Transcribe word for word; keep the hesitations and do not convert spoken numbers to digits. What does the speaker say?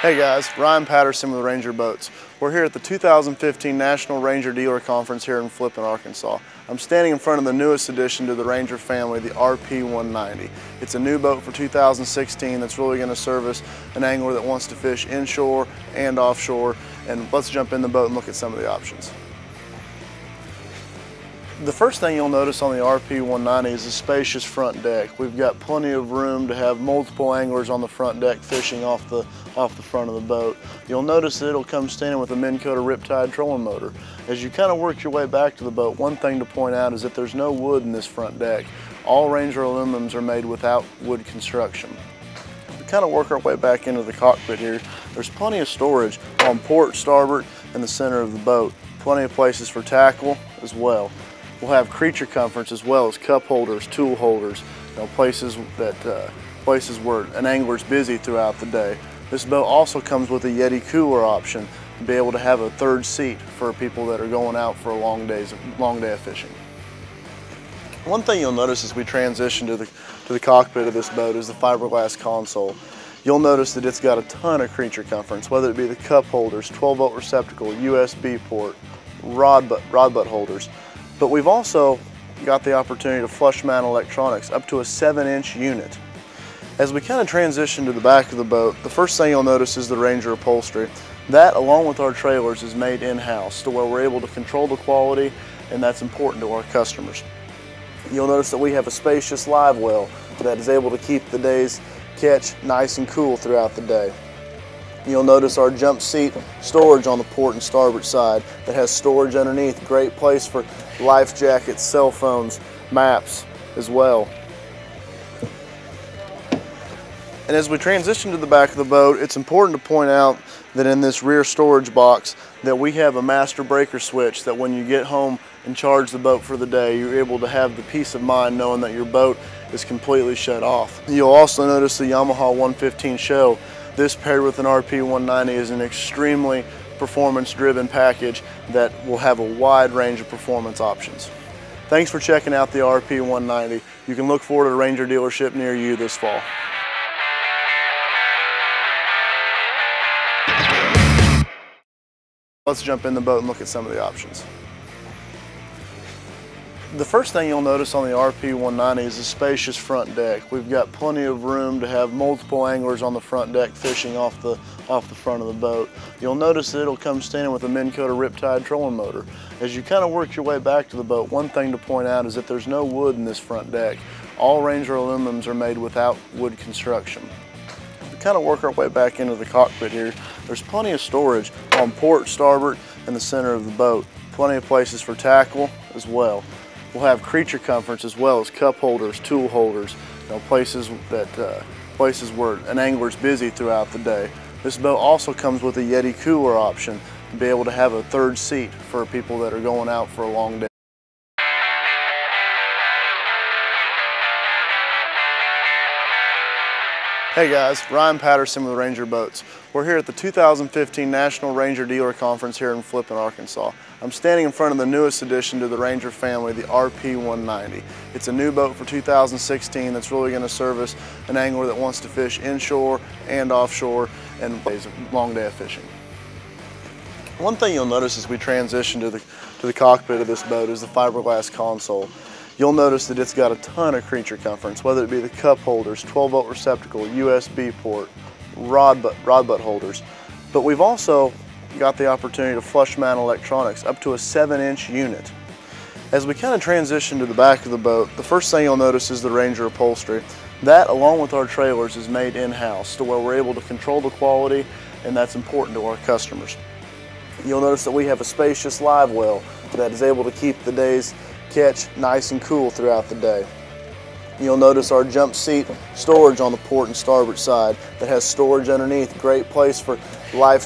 Hey guys, Ryan Patterson with Ranger Boats. We're here at the two thousand fifteen National Ranger Dealer Conference here in Flippin, Arkansas. I'm standing in front of the newest addition to the Ranger family, the R P one ninety. It's a new boat for two thousand sixteen that's really going to service an angler that wants to fish inshore and offshore. And let's jump in the boat and look at some of the options. The first thing you'll notice on the R P one ninety is the spacious front deck. We've got plenty of room to have multiple anglers on the front deck fishing off the, off the front of the boat. You'll notice that it'll come standing with a Minn Kota Riptide trolling motor. As you kind of work your way back to the boat, one thing to point out is that there's no wood in this front deck. All Ranger aluminums are made without wood construction. We kind of work our way back into the cockpit here. There's plenty of storage on port, starboard, and the center of the boat. Plenty of places for tackle as well. We'll have creature comforts as well as cup holders, tool holders, you know, places that uh, places where an angler's busy throughout the day. This boat also comes with a Yeti cooler option to be able to have a third seat for people that are going out for a long days, long day of fishing. One thing you'll notice as we transition to the to the cockpit of this boat is the fiberglass console. You'll notice that it's got a ton of creature comforts, whether it be the cup holders, twelve volt receptacle, U S B port, rod butt, rod butt holders. But we've also got the opportunity to flush mount electronics up to a seven inch unit. As we kind of transition to the back of the boat, the first thing you'll notice is the Ranger upholstery. That, along with our trailers, is made in-house to where we're able to control the quality, and that's important to our customers. You'll notice that we have a spacious live well that is able to keep the day's catch nice and cool throughout the day. You'll notice our jump seat storage on the port and starboard side that has storage underneath. Great place for life jackets, cell phones, maps as well. And as we transition to the back of the boat, it's important to point out that in this rear storage box that we have a master breaker switch that when you get home and charge the boat for the day, you're able to have the peace of mind knowing that your boat is completely shut off. You'll also notice the Yamaha one fifteen shell. This paired with an R P one ninety is an extremely performance-driven package that will have a wide range of performance options. Thanks for checking out the R P one ninety. You can look forward to a Ranger dealership near you this fall. Let's jump in the boat and look at some of the options. The first thing you'll notice on the R P one ninety is the spacious front deck. We've got plenty of room to have multiple anglers on the front deck fishing off the, off the front of the boat. You'll notice that it'll come standing with a Minn Kota Riptide trolling motor. As you kind of work your way back to the boat, one thing to point out is that there's no wood in this front deck. All Ranger aluminums are made without wood construction. We kind of work our way back into the cockpit here. There's plenty of storage on port, starboard, and the center of the boat. Plenty of places for tackle as well. We'll have creature comforts as well as cup holders, tool holders, you know, places that uh, places where an angler's busy throughout the day. This boat also comes with a Yeti cooler option to be able to have a third seat for people that are going out for a long day. Hey guys, Ryan Patterson with Ranger Boats. We're here at the two thousand fifteen National Ranger Dealer Conference here in Flippin, Arkansas. I'm standing in front of the newest addition to the Ranger family, the R P one ninety. It's a new boat for two thousand sixteen that's really going to service an angler that wants to fish inshore and offshore and a long day of fishing. One thing you'll notice as we transition to the, to the cockpit of this boat is the fiberglass console. You'll notice that it's got a ton of creature comforts, whether it be the cup holders, twelve volt receptacle, U S B port, rod butt, rod butt holders. But we've also got the opportunity to flush mount electronics up to a seven inch unit. As we kind of transition to the back of the boat, the first thing you'll notice is the Ranger upholstery. That, along with our trailers, is made in-house to where we're able to control the quality, and that's important to our customers. You'll notice that we have a spacious live well that is able to keep the day's catch nice and cool throughout the day. You'll notice our jump seat storage on the port and starboard side that has storage underneath. Great place for life